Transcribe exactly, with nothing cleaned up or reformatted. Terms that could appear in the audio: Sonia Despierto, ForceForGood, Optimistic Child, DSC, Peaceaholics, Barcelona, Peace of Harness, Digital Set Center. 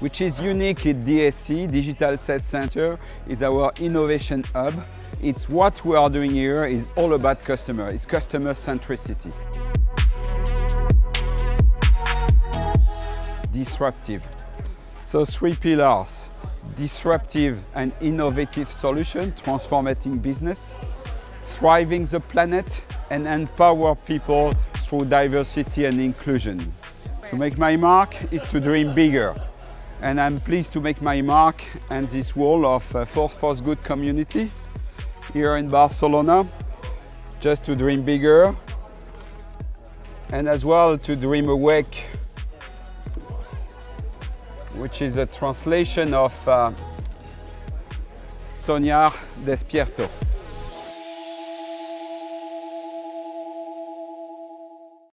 which is unique at D S C. Digital Set Center is our innovation hub. It's what we are doing here is all about customer. It's customer centricity. Disruptive. So three pillars: disruptive and innovative solution, transforming business, thriving the planet, and empower people through diversity and inclusion. To make my mark is to dream bigger. And I'm pleased to make my mark and this wall of uh, ForceForGood community here in Barcelona, just to dream bigger and as well to dream awake, which is a translation of uh, Sonia Despierto.